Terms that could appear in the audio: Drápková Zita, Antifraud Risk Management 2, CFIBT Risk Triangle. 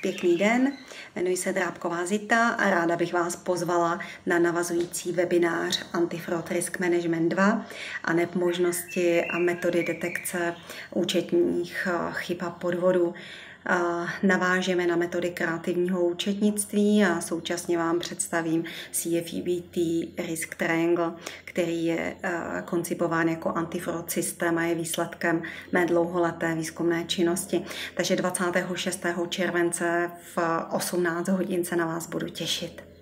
Pěkný den, jmenuji se Drápková Zita a ráda bych vás pozvala na navazující webinář Antifraud Risk Management 2 a neb možnosti a metody detekce účetních chyb a podvodů. Navážeme na metody kreativního účetnictví a současně vám představím CFIBT Risk Triangle, který je koncipován jako antifraud systém a je výsledkem mé dlouholeté výzkumné činnosti. Takže 26. července v 18 hodin se na vás budu těšit.